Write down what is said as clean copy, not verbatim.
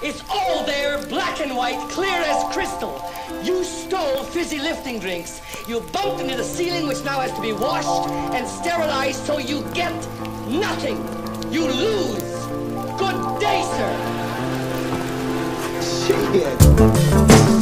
It's all there, black and white, clear as crystal. You stole fizzy lifting drinks. You bumped into the ceiling, which now has to be washed and sterilized, so you get nothing. You lose. Good day, sir. Shit.